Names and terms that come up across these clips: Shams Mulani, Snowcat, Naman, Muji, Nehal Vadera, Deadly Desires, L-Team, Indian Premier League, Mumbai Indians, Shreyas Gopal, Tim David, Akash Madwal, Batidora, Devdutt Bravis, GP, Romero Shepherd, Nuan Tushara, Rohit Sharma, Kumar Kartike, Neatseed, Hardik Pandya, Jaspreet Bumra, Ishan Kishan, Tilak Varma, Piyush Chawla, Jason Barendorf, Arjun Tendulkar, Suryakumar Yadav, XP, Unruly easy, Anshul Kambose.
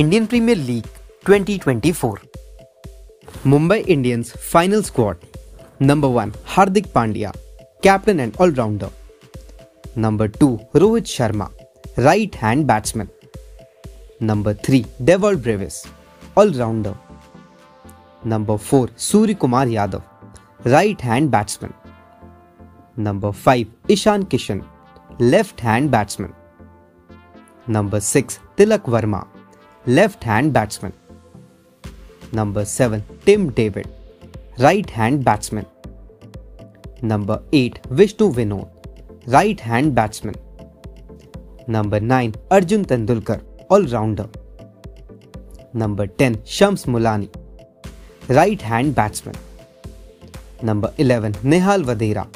Indian Premier League 2024. Mumbai Indians final squad. Number 1, Hardik Pandya, captain and all-rounder. Number 2, Rohit Sharma, right-hand batsman. Number 3, Devdutt Bravis, all-rounder. Number 4, Suryakumar Yadav, right-hand batsman. Number 5, Ishan Kishan, left-hand batsman. Number 6, Tilak Varma, left-hand batsman. Number 7, Tim David, right-hand batsman. Number 8, Vishnu Vinod, right-hand batsman. Number 9, Arjun Tendulkar, all-rounder. Number 10, Shams Mulani, right-hand batsman. Number 11, Nehal Vadera,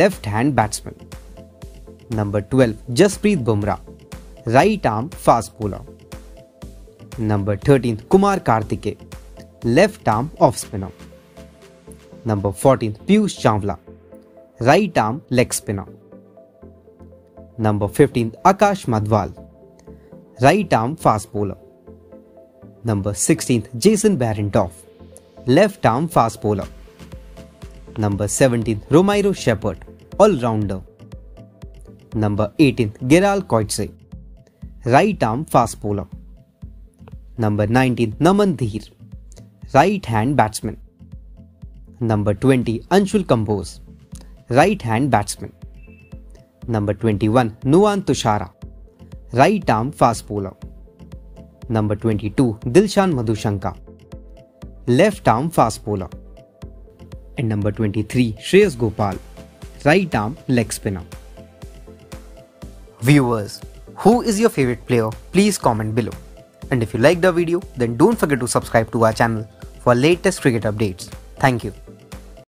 left-hand batsman. Number 12, Jaspreet Bumra, right-arm fast bowler. Number 13, Kumar Kartike, left-arm off-spinner. Number 14, Piyush Chawla, right-arm leg spinner. Number 15, Akash Madwal, right-arm fast bowler. Number 16, Jason Barendorf, left-arm fast bowler. Number 17, Romero Shepherd, all-rounder. Number 18, Gerald Koitse, right-arm fast bowler. Number 19, Naman, right-hand batsman. Number 20, Anshul Kambose, right-hand batsman. Number 21, Nuan Tushara, right-arm fast bowler. Number 22, Dilshan Madhushanka, left-arm fast bowler. And number 23, Shreyas Gopal, right-arm leg spinner. Viewers, who is your favorite player? Please comment below. And if you like the video, then don't forget to subscribe to our channel for latest cricket updates. Thank you.